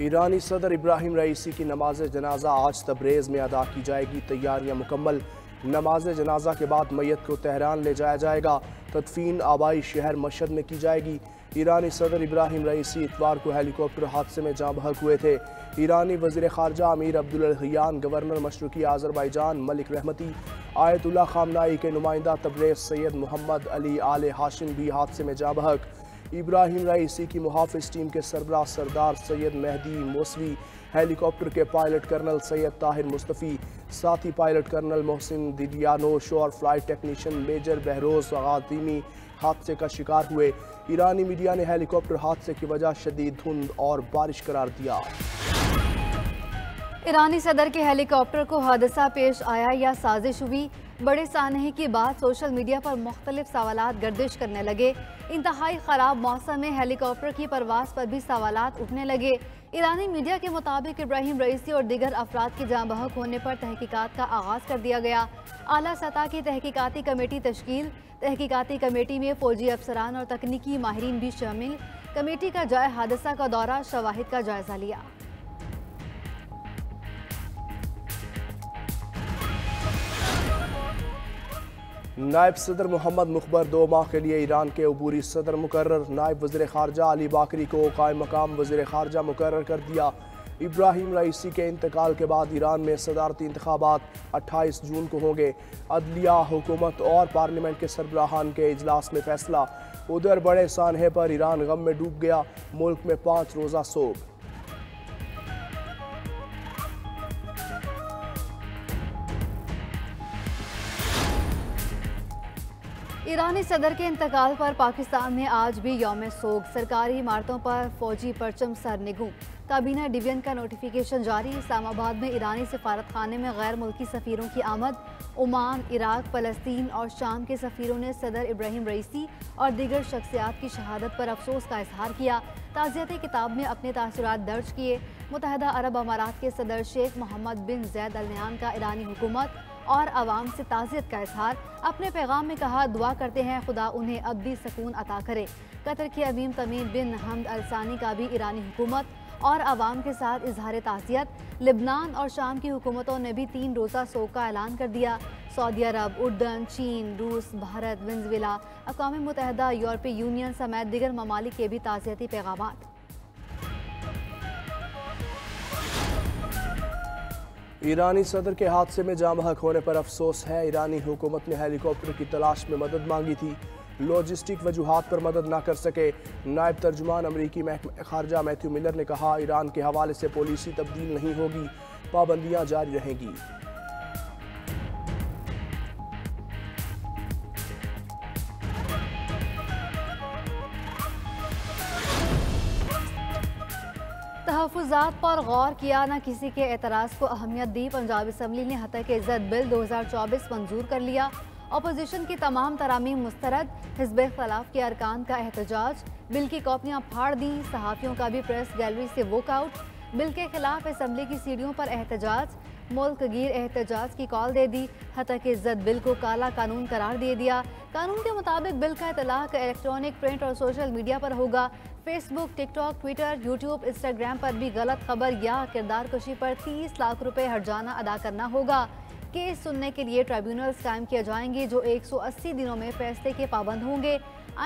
ईरानी सदर इब्राहिम रईसी की नमाज जनाजा आज तबरेज़ में अदा की जाएगी। तैयारियां मुकम्मल। नमाज जनाजा के बाद मैयत को तेहरान ले जाया जाएगा। तदफीन आबाई शहर मशहद में की जाएगी। ईरानी सदर इब्राहिम रईसी इतवार को हेलीकॉप्टर हादसे में जाँ बहक हुए थे। ईरानी वज़ीर ख़ारजा अमीर अब्दुल्हान, गवर्नर मशरक़ी Azerbaijan Malek Rahmati, Ayatollah Khamenei के नुमाइंदा तबरेज़ सैयद मोहम्मद अली आल हाशिन भी हादसे में जाँ बहक। इब्राहिम रईसी की मुहाफ़िज़ टीम के सरबरा सरदार सैयद महदी मौसवी, हेलीकॉप्टर के pilot colonel Syed Taher Mustafi, साथी पायलट कर्नल मोहसिन दिडियानोश और फ्लाइट टेक्नीशियन मेजर बहरोसमी हादसे का शिकार हुए। ईरानी मीडिया ने हेलीकॉप्टर हादसे की वजह शदीद धुंध और बारिश करार दिया। ईरानी सदर के हेलीकॉप्टर को हादसा पेश आया या साजिश हुई, बड़े सानहे की बात सोशल मीडिया पर मुख्तलिफ सवालात गर्दिश करने लगे। इंतहाई ख़राब मौसम में हेलीकॉप्टर की परवास पर भी सवालात उठने लगे। ईरानी मीडिया के मुताबिक इब्राहिम रईसी और दीगर अफराद के जाँ बहक होने पर तहकीकात का आगाज़ कर दिया गया। आला सतह की तहकीकाती कमेटी तश्कील। तहकीकाती कमेटी में फौजी अफसरान और तकनीकी माहिरीन भी शामिल। कमेटी का जाए हादसा का दौरा, शवाहिद का जायज़ा लिया। नायब सदर मोहम्मद मुखबर 2 माह के लिए ईरान के अबूरी सदर मुकर्रर। नायब वज़ीर ख़ारजा अली बाकरी को कायम मकाम वज़ीर ख़ारजा मुकर्रर कर दिया। इब्राहिम रईसी के इंतकाल के बाद ईरान में सदारती इंतखाबात 28 जून को होंगे। अदलिया, हुकूमत और पार्लियामेंट के सरबराहान के इजलास में फैसला। उधर बड़े सानहे पर ईरान गम में डूब गया। मुल्क में 5 रोज़ा सोग। ईरानी सदर के इंतकाल पर पाकिस्तान में आज भी यौम सोग। सरकारी इमारतों पर फौजी परचम सरनिगू। काबीना डिवीजन का नोटिफिकेशन जारी। इस्लामाबाद में ईरानी सफारत खाने में गैर मुल्की सफ़ीरों की आमद। ओमान, इराक़, फ़लस्तीन और शाम के सफ़ीरों ने सदर इब्राहिम रईसी और दीगर शख्सियात की शहादत पर अफसोस का इजहार किया। ताज़ियती किताब में अपने तासुरात दर्ज किए। मुत्तहदा अरब अमारात के सदर Sheikh Mohammed bin Zayed Al Nahyan का ईरानी हुकूमत और आवाम से ताज़ियत का इजहार। अपने पैगाम में कहा, दुआ करते हैं खुदा उन्हें अबदी सकून अता करे। कतर के अमीम तमीम बिन अरसानी का भी ईरानी हुकूमत और आवाम के साथ इजहार ताज़ियत। लिबनान और शाम की हुकूमतों ने भी 3 रोज़ा सोग का ऐलान कर दिया। सऊदी अरब, उर्दन, चीन, रूस, भारत, वेनेजुएला, अक़वाम मुत्तहदा, यूरोपीय यूनियन समेत दीगर ममालिक के भी ताज़ियती पैगाम। ईरानी सदर के हादसे में जाँ बहक होने पर अफसोस है। ईरानी हुकूमत ने हेलीकॉप्टर की तलाश में मदद मांगी थी, लॉजिस्टिक वजूहात पर मदद ना कर सके। नायब तर्जुमान अमरीकी महकमा खारजा मैथ्यू मिलर ने कहा, ईरान के हवाले से पॉलिसी तब्दील नहीं होगी, पाबंदियां जारी रहेंगी। तहफ़्फ़ुज़ात पर गौर किया, न किसी के एतराज़ को अहमियत दी। पंजाब असम्बली ने हत्के इज़्ज़त बिल 2024 मंजूर कर लिया। अपोजिशन की तमाम तरामीम मुस्तरद। हिज़्बे इख़्तिलाफ़ के अरकान का एहतजाज। बिल की कॉपियाँ फाड़ दी। सहाफ़ियों का भी प्रेस गैलरी से वॉकआउट। बिल के खिलाफ असम्बली की सीढ़ियों पर एहतजाज। मुल्कगीर एहतजाज की कॉल दे दी। हत्के इज़्ज़त बिल को काला कानून करार दे दिया। कानून के मुताबिक बिल का इतलाक़ इलेक्ट्रॉनिक, प्रिंट और सोशल मीडिया पर होगा। Facebook, TikTok, Twitter, YouTube, Instagram पर भी गलत खबर या किरदार कशी पर 30 लाख रुपए हर्जाना अदा करना होगा। केस सुनने के लिए ट्राइब्यूनल्स कायम किए जाएंगे जो 180 दिनों में फैसले के पाबंद होंगे।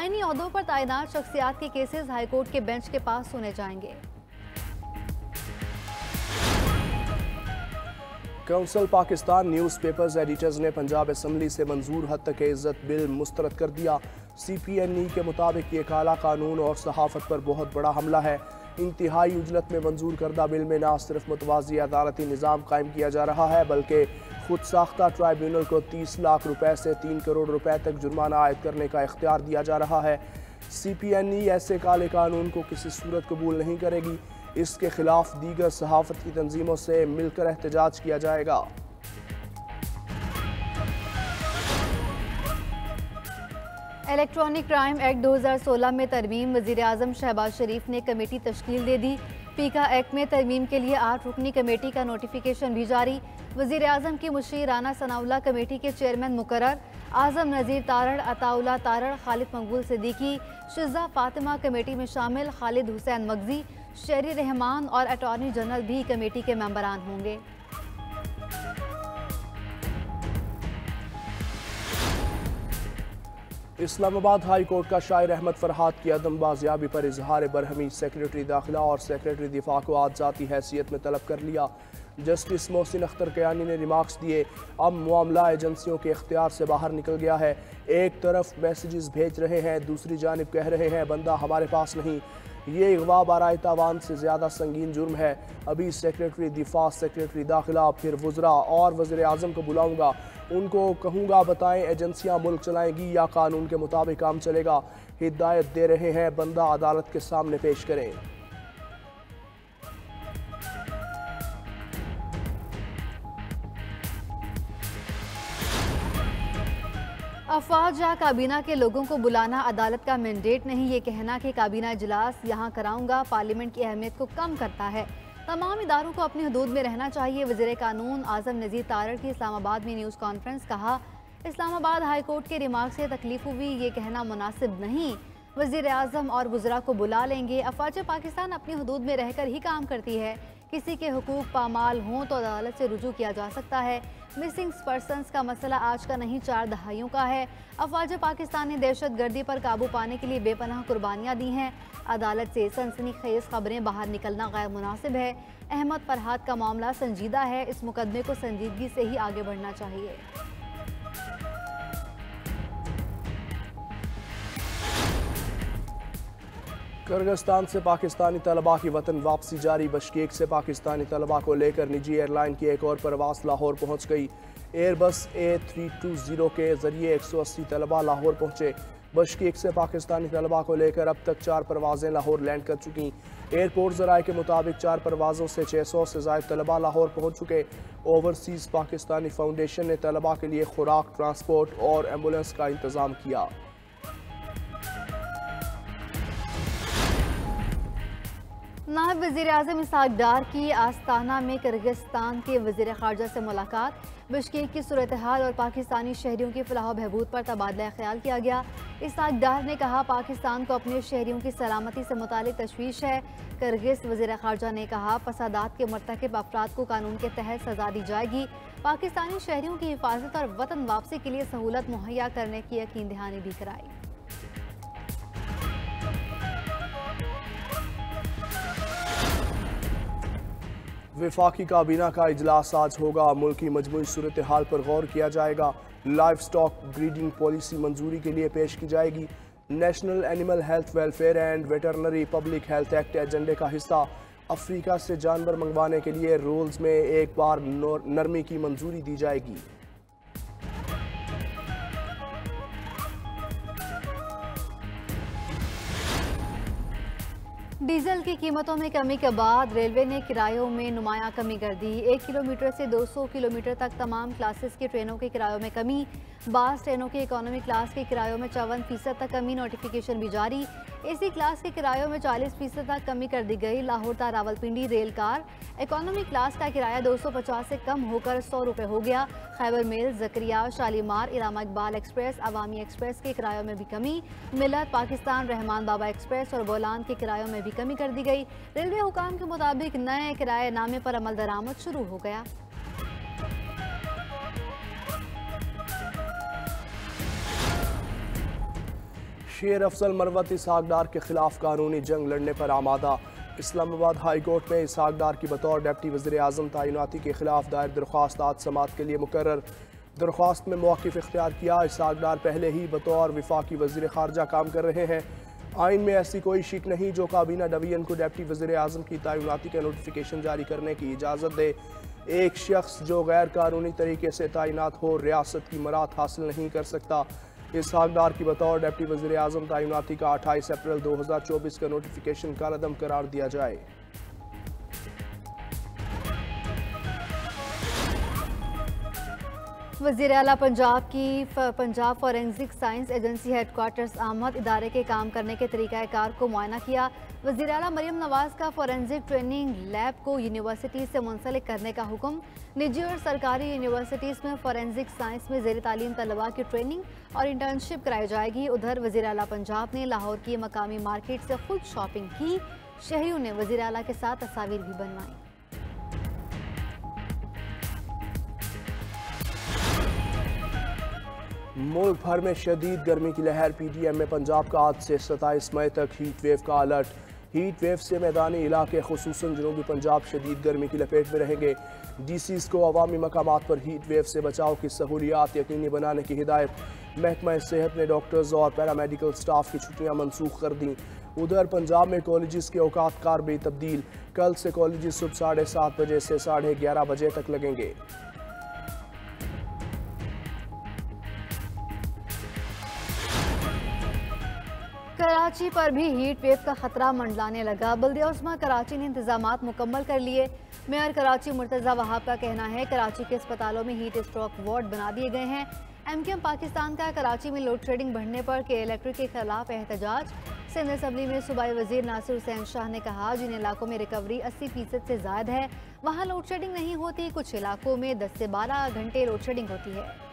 आईनी ओहदों पर तैनात शख्सियात के केसेस हाईकोर्ट के बेंच के पास सुने जाएंगे। काउंसिल पाकिस्तान न्यूज़पेपर्स एडिटर्स ने पंजाब असम्बली से मंजूर हत्के इज़्ज़त बिल मुस्तरद कर दिया। CPNE के मुताबिक ये काला कानून और सहाफ़त पर बहुत बड़ा हमला है। इंतहाई उजलत में मंजूर करदा बिल में ना सिर्फ मुतवाज़ी अदालती निज़ाम कायम किया जा रहा है, बल्कि खुद साख्ता ट्राइब्यूनल को 30 लाख रुपए से 3 करोड़ रुपए तक जुर्माना आयद करने का इख्तियार दिया जा रहा है। CPNE ऐसे काले कानून को किसी सूरत कबूल नहीं करेगी। इसके खिलाफ दीगर सहाफ़त की तंजीमों से मिलकर एहतजाज किया जाएगा। इलेक्ट्रॉनिक क्राइम एक्ट 2016 में तरमीम। वज़ीर-ए-आज़म शहबाज़ शरीफ ने कमेटी तश्कील दे दी। पीका एक्ट में तरमीम के लिए 8 रुकनी कमेटी का नोटिफिकेशन भी जारी। वज़ीर-ए-आज़म की मुशीर राना सनाउल्लाह कमेटी के चेयरमैन मुकर्रर। आज़म नजीर तारड़, अताउल्लाह तारड़, खालिद मंगूल सिद्दीकी, शिज़ा फातिमा कमेटी में शामिल। खालिद हुसैन मगजी, शेरी रहमान और अटॉर्नी जनरल भी कमेटी के मेंबरान होंगे। इस्लामाबाद हाई कोर्ट का शायर अहमद फरहाद की अदम बाजियाबी पर इजहार बरहमी, सेक्रेटरी दाखिला और सेक्रेटरी दिफा को आज ज़ाती हैसियत में तलब कर लिया। जस्टिस मोहसिन अख्तर क्यानी ने रिमार्क्स दिए, अब मामला एजेंसियों के इख्तियार से बाहर निकल गया है। एक तरफ मैसेजेस भेज रहे हैं, दूसरी जानब कह रहे हैं बंदा हमारे पास नहीं। ये अगवा बाराए तावान से ज़्यादा संगीन जुर्म है। अभी सेक्रेटरी दिफा, सेक्रेटरी दाखिला, फिर वज़रा और वज़ीर आज़म को बुलाऊँगा, उनको कहूँगा बताएं एजेंसियाँ मुल्क चलाएँगी या कानून के मुताबिक काम चलेगा। हिदायत दे रहे हैं बंदा अदालत के सामने पेश करें। अफवाज या काबीना के लोगों को बुलाना अदालत का मैंडेट नहीं, ये कहना कि काबीना इजलास यहाँ कराऊँगा पार्लियामेंट की अहमियत को कम करता है। तमाम इदारों को अपनी हदूद में रहना चाहिए। वज़ीर कानून आज़म नजीर तारड़ की इस्लामाबाद में न्यूज़ कॉन्फ्रेंस। कहा, इस्लामाबाद हाई कोर्ट के रिमार्क से तकलीफ हुई, ये कहना मुनासिब नहीं। वज़ीर आज़म और वज़रा को बुला लेंगे। अफवाज पाकिस्तान अपनी हदूद में रहकर ही काम करती है। किसी के हुकूक पामाल हों तो अदालत से रुजू किया जा सकता है। मिसिंग पर्सनस का मसला आज का नहीं, 4 दहाइयों का है। अफवाज पाकिस्तान ने दहशत गर्दी पर काबू पाने के लिए बेपनाह कुर्बानियाँ दी हैं। अदालत से सनसनीखेज खबरें बाहर निकलना गैर मुनासिब है। अहमद फरहाद का मामला संजीदा है, इस मुकदमे को संजीदगी से ही आगे बढ़ना चाहिए। किर्गिस्तान से पाकिस्तानी तलबा की वतन वापसी जारी। बशकेक से पाकिस्तानी तलबा को लेकर निजी एयरलाइन की एक और परवास लाहौर पहुंच गई। एयरबस A320 के जरिए 180 तलबा लाहौर पहुंचे। बशकेक से पाकिस्तानी तलबा को लेकर अब तक 4 परवाज़ें लाहौर लैंड कर चुकीं। एयरपोर्ट ज़राए के मुताबिक 4 परवाज़ों से 600 से ज़ायद तलबा लाहौर पहुँच चुके। ओवरसीज़ पाकिस्तानी फाउंडेशन ने तलबा के लिए खुराक, ट्रांसपोर्ट और एम्बुलेंस का इंतज़ाम किया। नायब वज़ीर आज़म इसहाक़ डार की आस्ताना में किर्गिस्तान के वज़ीर ख़ारजा से मुलाकात। बिश्केक की सूरत हाल और पाकिस्तानी शहरियों की फलाह बहबूद पर तबादला ख्याल किया गया। इसहाक़ डार ने कहा, पाकिस्तान को अपने शहरियों की सलामती से मुतालिक तशवीश है। किर्गिज़ वज़ीर ख़ारजा ने कहा, फसादात के मरतकब अफराद को कानून के तहत सजा दी जाएगी। पाकिस्तानी शहरियों की हिफाजत और वतन वापसी के लिए सहूलत मुहैया करने की यकीन दहानी भी कराई। वफाकी काबीना का इजलास आज होगा। मुल्क की मजमूई सूरत हाल पर गौर किया जाएगा। लाइफ स्टॉक ब्रीडिंग पॉलिसी मंजूरी के लिए पेश की जाएगी। National animal health welfare and veterinary public health act एजेंडे का हिस्सा। अफ्रीका से जानवर मंगवाने के लिए रूल्स में एक बार नरमी की मंजूरी दी जाएगी। डीजल की कीमतों में कमी के बाद रेलवे ने किरायों में नुमाया कमी कर दी। 1 किलोमीटर से 200 किलोमीटर तक तमाम क्लासेस की ट्रेनों के किरायों में कमी। 12 ट्रेनों के इकोनॉमी क्लास के किरायों में 54% तक कमी। नोटिफिकेशन भी जारी। एसी क्लास के किरायों में 40% तक कमी कर दी गई। लाहौर ता Rawalpindi rail car economy class का किराया 250 से कम होकर 100 रुपये हो गया। Khyber mail, Zakariya, Shalimar, Allama Iqbal express, Awami express के किरायों में भी कमी। मिलत पाकिस्तान, रहमान बाबा एक्सप्रेस और बोलान के किरायों में भी कमी कर दी गई। रेलवे हुकाम के मुताबिक नए किराए नामे पर अमल दरामद शुरू हो गया। शेर अफसल मरवती इसहाक़ डार के खिलाफ कानूनी जंग लड़ने पर आमादा। इस्लामाबाद हाई कोर्ट में इसहाक़ डार की बतौर डिप्टी वज़ीर आज़म तैनाती के खिलाफ दायर दरख्वास्त आज समाअत के लिए मुकर्रर। दरख्वास्त में मौक़िफ़ इख्तियार किया। इसहाक़ डार पहले ही बतौर वफाकी वज़ीर ख़ारजा काम कर रहे हैं। आइन में ऐसी कोई शिक नहीं जो काबीना डिवीज़न को डिप्टी वज़ीर आज़म की तैनाती का नोटिफिकेशन जारी करने की इजाज़त दे। एक शख्स जो गैर कानूनी तरीके से तैनात हो रियासत की मरात हासिल नहीं कर सकता। इसहाक़ डार की बतौर डिप्टी वज़ीर आज़म तैनाती का 28 अप्रैल 2024 का नोटिफिकेशन कालअदम करार दिया जाए। वक्त वज़ीर आला पंजाब की Punjab forensic science agency headquarters आमद इदारे के काम करने के तरीक़ाकार को मुआयना किया। वज़ीर आला मरियम नवाज का फॉरेंसिक ट्रेनिंग लैब को यूनिवर्सिटी से मुंसलिक करने का हुक्म। निजी और सरकारी यूनिवर्सिटीज़ में फॉरेंसिक साइंस में ज़ेर तालीम तलबा की ट्रेनिंग और इंटर्नशिप कराई जाएगी। उधर वज़ीर आला पंजाब ने लाहौर की मकामी मार्केट से खुद शॉपिंग की। शहरियों ने वज़ीर आला के साथ तस्वीर भी बनवाई। मुल्क भर में शदीद गर्मी की लहर। पीटीएम में पंजाब का आज से 27 मई तक हीट वेव का अलर्ट। हीट वेव से मैदानी इलाके खुसूसन जनूबी पंजाब शदीद गर्मी की लपेट में रहेंगे। डीसीज़ को अवामी मकामात पर हीट वेव से बचाव की सहूलियात यकीनी बनाने की हिदायत। महकमा सेहत ने डॉक्टर्स और पैरामेडिकल स्टाफ की छुट्टियाँ मनसूख कर दी। उधर पंजाब में कॉलेजेस के औकात कार भी तब्दील। कल से कॉलेजेस सुबह 7:30 बजे से 11:30 बजे तक लगेंगे। कराची पर भी हीट वेव का खतरा मंडलाने लगा। बल्दिया उस्मा कराची ने इंतजामात मुकम्मल कर लिए। मेयर कराची मुर्तज़ा वहाब का कहना है कराची के अस्पतालों में हीट स्ट्रोक वार्ड बना दिए गए हैं। एमकेएम पाकिस्तान का कराची में लोड शेडिंग बढ़ने पर के इलेक्ट्रिक के खिलाफ एहतजाज। सिंध असम्बली में सूबाई वजीर नासिर हुसैन शाह ने कहा जिन इलाकों में रिकवरी 80% से ज़्यादा है वहाँ लोड शेडिंग नहीं होती। कुछ इलाकों में 10 से 12 घंटे लोड शेडिंग होती है।